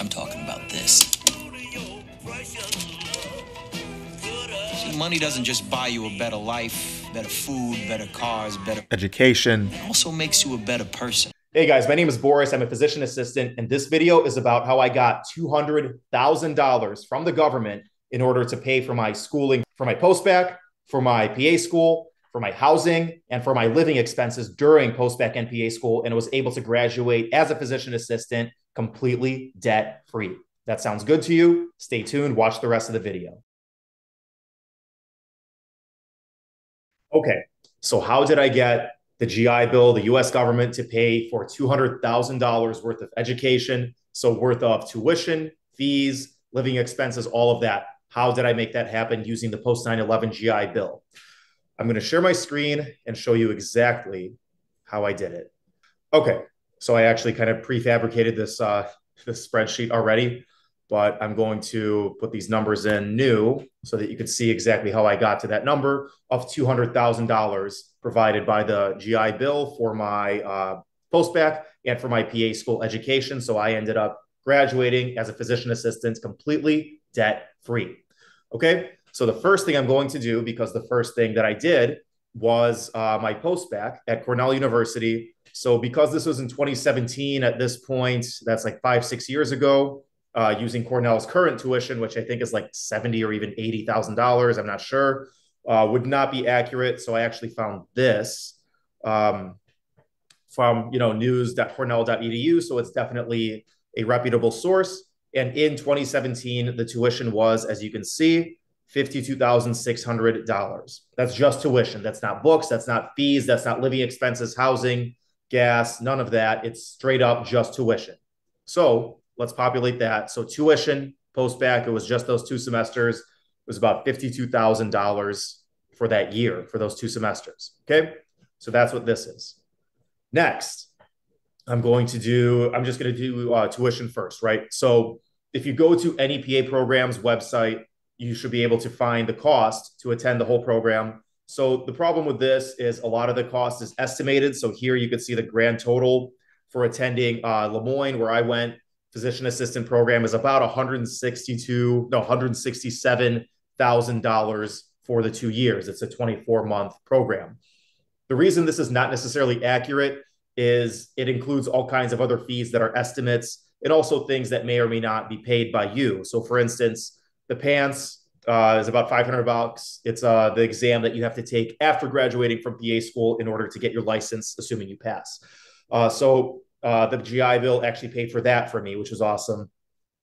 I'm talking about this. See, money doesn't just buy you a better life, better food, better cars, better education. It also makes you a better person. Hey guys, my name is Boris. I'm a physician assistant, and this video is about how I got $200,000 from the government in order to pay for my schooling, for my post-bac, for my PA school, for my housing, and for my living expenses during post-bac and PA school, and was able to graduate as a physician assistant completely debt-free. That sounds good to you? Stay tuned, watch the rest of the video. Okay, so how did I get the GI Bill, the US government, to pay for $200,000 worth of education, so worth of tuition, fees, living expenses, all of that? How did I make that happen using the post-9/11 GI Bill? I'm going to share my screen and show you exactly how I did it. Okay, so I actually kind of prefabricated this spreadsheet already, but I'm going to put these numbers in new so that you can see exactly how I got to that number of $200,000 provided by the GI Bill for my post-bac and for my PA school education. So I ended up graduating as a physician assistant completely debt-free. Okay. So the first thing I'm going to do, because the first thing that I did was my post-bac at Cornell University. So because this was in 2017 at this point, that's like 5-6 years ago, using Cornell's current tuition, which I think is like $70,000 or even $80,000, I'm not sure, would not be accurate. So I actually found this from news.cornell.edu. So it's definitely a reputable source. And in 2017, the tuition was, as you can see, $52,600. That's just tuition. That's not books. That's not fees. That's not living expenses, housing, gas, none of that. It's straight up just tuition. So let's populate that. So tuition, post-bac, it was just those two semesters. It was about $52,000 for that year, for those two semesters. Okay. So that's what this is. Next, I'm just going to do tuition first, right? So if you go to any PA program's website, you should be able to find the cost to attend the whole program. So the problem with this is a lot of the cost is estimated. So here you can see the grand total for attending Le Moyne, where I went, physician assistant program, is about $167,000 for the 2 years. It's a 24-month program. The reason this is not necessarily accurate is it includes all kinds of other fees that are estimates and also things that may or may not be paid by you. So for instance, the PANCE is about $500. It's the exam that you have to take after graduating from PA school in order to get your license, assuming you pass. So the GI Bill actually paid for that for me, which is awesome.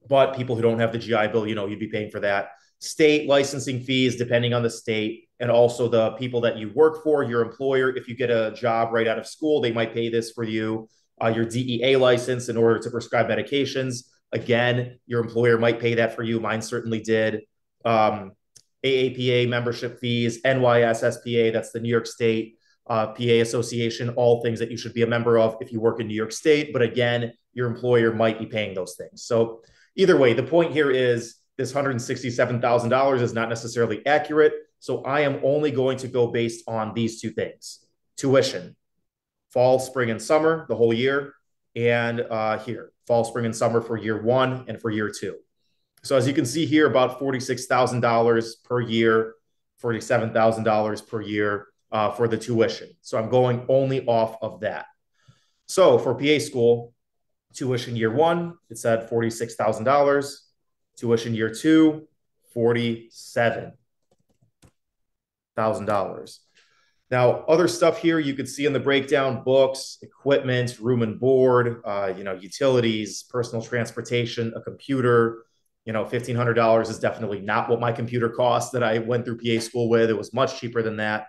But people who don't have the GI Bill, you'd be paying for that. State licensing fees, depending on the state, and also the people that you work for, your employer. If you get a job right out of school, they might pay this for you. Your DEA license in order to prescribe medications. Again, your employer might pay that for you. Mine certainly did. AAPA membership fees, NYSSPA, that's the New York State PA Association, all things that you should be a member of if you work in New York State. But again, your employer might be paying those things. So either way, the point here is this $167,000 is not necessarily accurate. So I am only going to go based on these two things: tuition, fall, spring, and summer, the whole year, and here, fall, spring, and summer for year one and for year two. So as you can see here, about $46,000 per year, $47,000 per year for the tuition. So I'm going only off of that. So for PA school, tuition year one, it said $46,000. Tuition year two, $47,000. Now, other stuff here you could see in the breakdown: books, equipment, room and board, utilities, personal transportation, a computer. $1,500 is definitely not what my computer cost that I went through PA school with. It was much cheaper than that.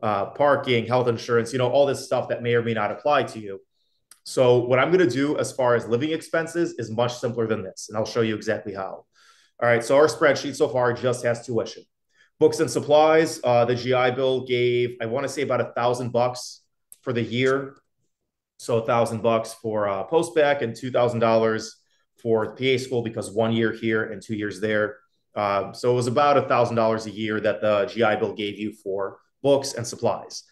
Parking, health insurance, all this stuff that may or may not apply to you. So what I'm going to do as far as living expenses is much simpler than this, and I'll show you exactly how. All right, so our spreadsheet so far just has tuition. Books and supplies, the GI Bill gave, I want to say, about $1,000 for the year. So $1,000 for post-bac and $2,000 for PA school, because 1 year here and 2 years there. So it was about $1,000 a year that the GI Bill gave you for books and supplies.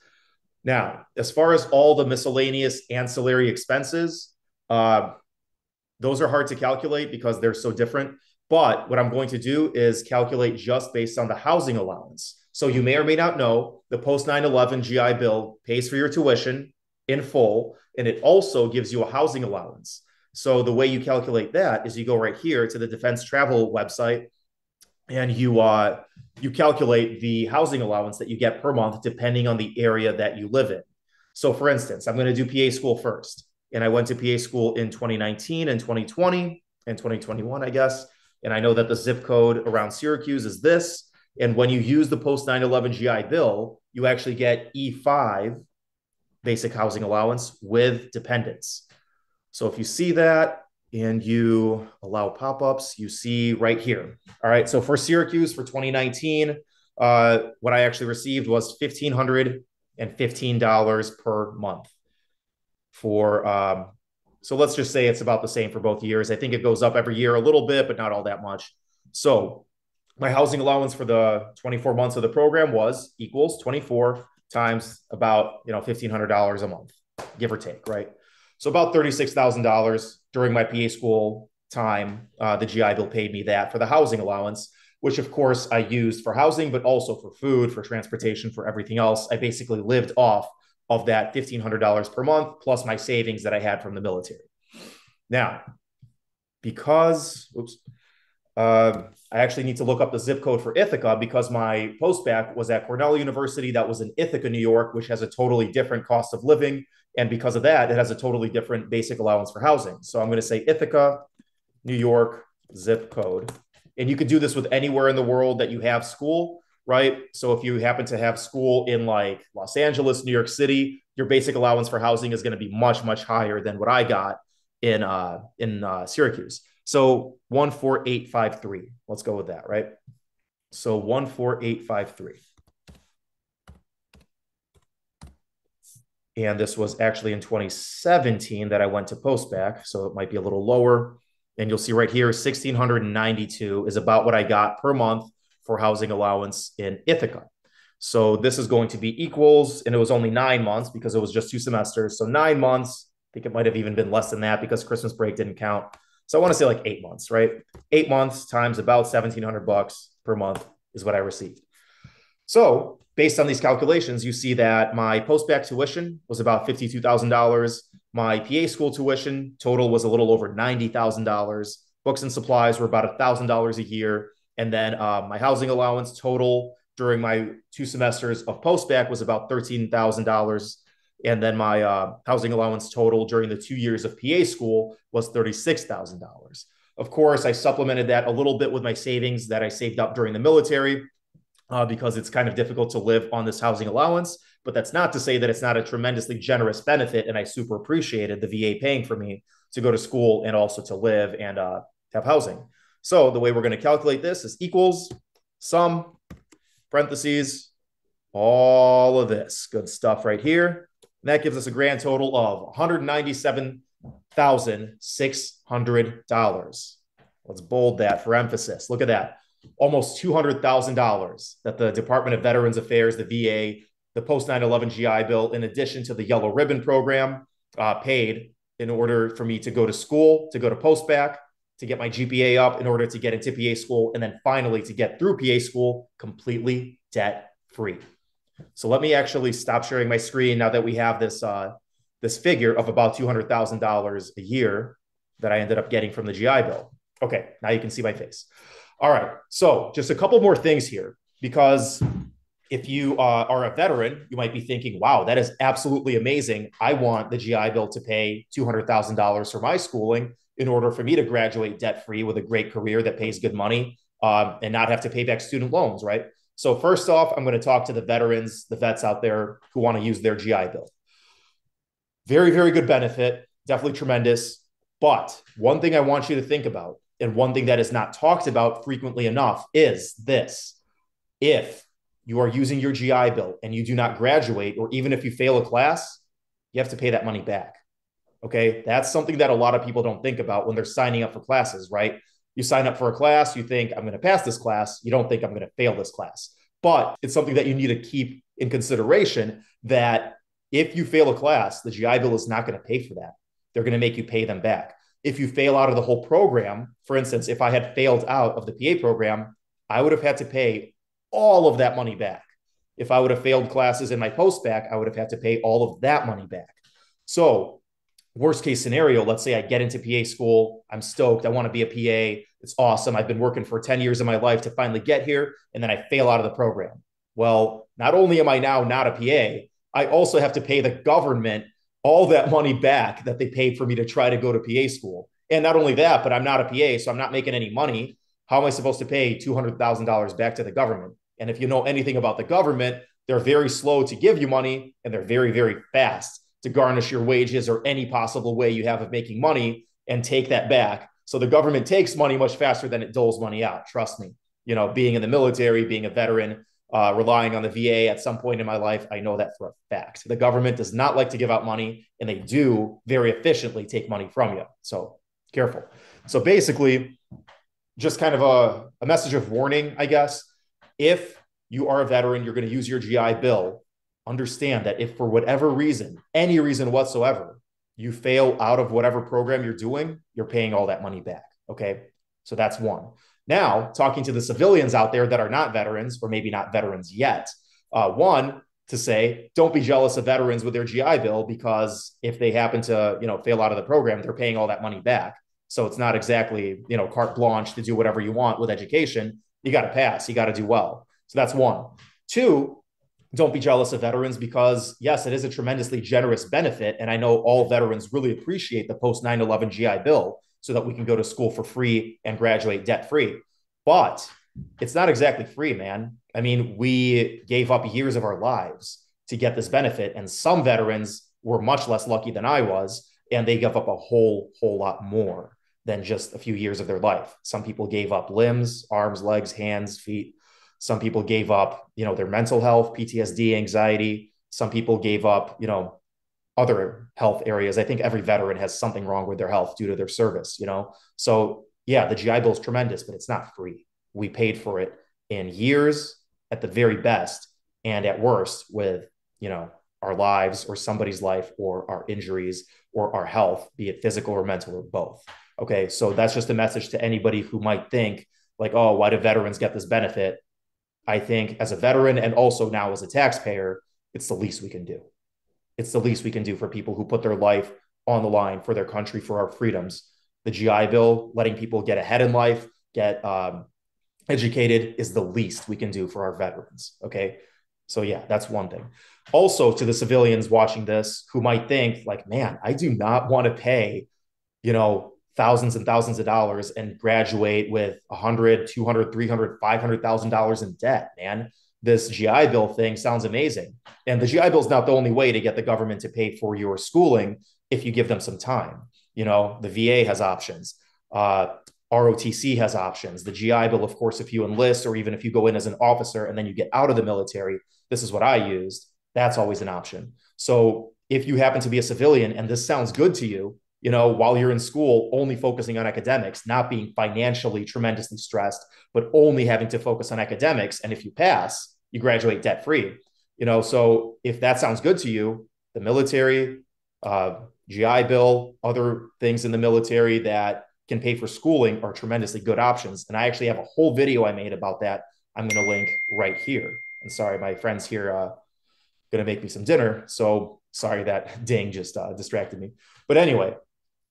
Now, as far as all the miscellaneous ancillary expenses, Those are hard to calculate because they're so different. But what I'm going to do is calculate just based on the housing allowance. So you may or may not know the post-9/11 GI Bill pays for your tuition in full, and it also gives you a housing allowance. So the way you calculate that is you go right here to the Defense Travel website, and you calculate the housing allowance that you get per month depending on the area that you live in. So for instance, I'm going to do PA school first. And I went to PA school in 2019 and 2020 and 2021, I guess. And I know that the zip code around Syracuse is this. And when you use the post-9/11 GI Bill, you actually get E5 basic housing allowance with dependents. So if you see that and you allow pop-ups, you see right here. All right. So for Syracuse for 2019, what I actually received was $1,515 per month. For so let's just say it's about the same for both years. I think it goes up every year a little bit, but not all that much. So my housing allowance for the 24 months of the program was equals 24 times about, you know, $1,500 a month, give or take, right? So about $36,000 during my PA school time. The GI Bill paid me that for the housing allowance, which of course I used for housing, but also for food, for transportation, for everything else. I basically lived off of that $1,500 per month, plus my savings that I had from the military. Now, because, oops, I actually need to look up the zip code for Ithaca because my post-bac was at Cornell University. That was in Ithaca, New York, which has a totally different cost of living. And because of that, it has a totally different basic allowance for housing. So I'm going to say Ithaca, New York, zip code. And you could do this with anywhere in the world that you have school, right? So if you happen to have school in like Los Angeles, New York City, your basic allowance for housing is going to be much, much higher than what I got in Syracuse. So 14853, let's go with that, right? So 14853. And this was actually in 2017 that I went to post-bac, so it might be a little lower. And you'll see right here, 1,692 is about what I got per month for housing allowance in Ithaca. So this is going to be equals, and it was only 9 months because it was just 2 semesters. So 9 months, I think it might've even been less than that because Christmas break didn't count. So I want to say like 8 months, right? 8 months times about $1,700 per month is what I received. So based on these calculations, you see that my post-bac tuition was about $52,000. My PA school tuition total was a little over $90,000. Books and supplies were about $1,000 a year. And then my housing allowance total during my 2 semesters of post-bac was about $13,000. And then my housing allowance total during the 2 years of PA school was $36,000. Of course, I supplemented that a little bit with my savings that I saved up during the military because it's kind of difficult to live on this housing allowance. But that's not to say that it's not a tremendously generous benefit. And I super appreciated the VA paying for me to go to school and also to live and have housing. So the way we're going to calculate this is equals sum parentheses, all of this good stuff right here. And that gives us a grand total of $197,600. Let's bold that for emphasis. Look at that. Almost $200,000 that the Department of Veterans Affairs, the VA, the post-9/11 GI Bill, in addition to the Yellow Ribbon Program, paid in order for me to go to school, to go to post-bac, to get my GPA up in order to get into PA school, and then finally to get through PA school completely debt-free. So let me actually stop sharing my screen now that we have this this figure of about $200,000 a year that I ended up getting from the GI Bill. Okay, now you can see my face. All right, so just a couple more things here, because if you are a veteran, you might be thinking, wow, that is absolutely amazing. I want the GI Bill to pay $200,000 for my schooling in order for me to graduate debt-free with a great career that pays good money and not have to pay back student loans, right? So first off, I'm going to talk to the veterans, the vets out there who want to use their GI Bill. Very, very good benefit, definitely tremendous. But one thing I want you to think about, and one thing that is not talked about frequently enough, is this. If you are using your GI Bill and you do not graduate, or even if you fail a class, you have to pay that money back. Okay, that's something that a lot of people don't think about when they're signing up for classes, right? You sign up for a class, you think, I'm going to pass this class. You don't think I'm going to fail this class. But it's something that you need to keep in consideration, that if you fail a class, the GI Bill is not going to pay for that. They're going to make you pay them back. if you fail out of the whole program, for instance, if I had failed out of the PA program, I would have had to pay all of that money back. If I would have failed classes in my post back, I would have had to pay all of that money back. So worst case scenario, let's say I get into PA school. I'm stoked. I want to be a PA. It's awesome. I've been working for 10 years of my life to finally get here. And then I fail out of the program. Well, not only am I now not a PA, I also have to pay the government all that money back that they paid for me to try to go to PA school. And not only that, but I'm not a PA, so I'm not making any money. How am I supposed to pay $200,000 back to the government? And if you know anything about the government, they're very slow to give you money, and they're very, very fast to garnish your wages or any possible way you have of making money and take that back. So the government takes money much faster than it doles money out. Trust me, you know, being in the military, being a veteran, relying on the VA at some point in my life, I know that for a fact. The government does not like to give out money, and they do very efficiently take money from you. So careful. So basically, just kind of a message of warning, I guess. If you are a veteran, you're going to use your GI Bill. Understand that if for whatever reason, any reason whatsoever, you fail out of whatever program you're doing, you're paying all that money back. Okay. So that's one. Now, talking to the civilians out there that are not veterans or maybe not veterans yet, one, to say, don't be jealous of veterans with their GI Bill, because if they happen to, you know, fail out of the program, they're paying all that money back. So it's not exactly, you know, carte blanche to do whatever you want with education. You got to pass, you got to do well. So that's one. Two, don't be jealous of veterans, because yes, it is a tremendously generous benefit. And I know all veterans really appreciate the post-9/11 GI Bill so that we can go to school for free and graduate debt-free. But it's not exactly free, man. I mean, we gave up years of our lives to get this benefit. And some veterans were much less lucky than I was, and they gave up a whole lot more than just a few years of their life. Some people gave up limbs, arms, legs, hands, feet. Some people gave up, you know, their mental health, PTSD, anxiety. Some people gave up, you know, other health areas. I think every veteran has something wrong with their health due to their service, you know? So yeah, the GI Bill is tremendous, but it's not free. We paid for it in years at the very best, and at worst with, you know, our lives or somebody's life or our injuries or our health, be it physical or mental or both. Okay. So that's just a message to anybody who might think like, oh, why do veterans get this benefit? I think as a veteran and also now as a taxpayer, it's the least we can do. It's the least we can do for people who put their life on the line for their country, for our freedoms. The GI Bill, letting people get ahead in life, get educated, is the least we can do for our veterans. Okay. So yeah, that's one thing. Also, to the civilians watching this who might think like, man, I do not want to pay, you know, thousands and thousands of dollars and graduate with $100,000, $200,000, $300,000, $500,000 in debt, man. This GI Bill thing sounds amazing. And the GI Bill is not the only way to get the government to pay for your schooling if you give them some time. You know, the VA has options. ROTC has options. The GI Bill, of course, if you enlist or even if you go in as an officer and then you get out of the military, this is what I used. That's always an option. So if you happen to be a civilian and this sounds good to you, you know, while you're in school, only focusing on academics, not being financially tremendously stressed, but only having to focus on academics. And if you pass, you graduate debt-free, you know? So if that sounds good to you, the military, GI Bill, other things in the military that can pay for schooling are tremendously good options. And I actually have a whole video I made about that. I'm going to link right here. And sorry, my friends here going to make me some dinner. So sorry that ding just distracted me. But anyway,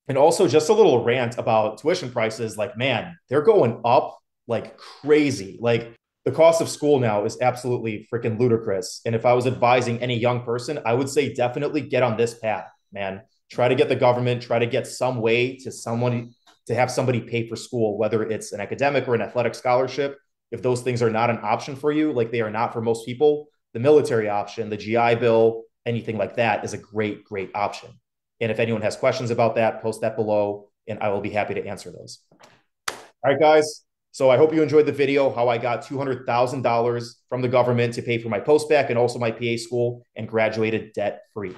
and also just a little rant about tuition prices. Like, man, they're going up like crazy. Like the cost of school now is absolutely freaking ludicrous. And if I was advising any young person, I would say definitely get on this path, man. Try to get the government, try to get some way to someone to have somebody pay for school, whether it's an academic or an athletic scholarship. If those things are not an option for you, like they are not for most people, the military option, the GI Bill, anything like that is a great, great option. And if anyone has questions about that, post that below, and I will be happy to answer those. All right, guys. So I hope you enjoyed the video, how I got $200,000 from the government to pay for my post-bac and also my PA school and graduated debt-free.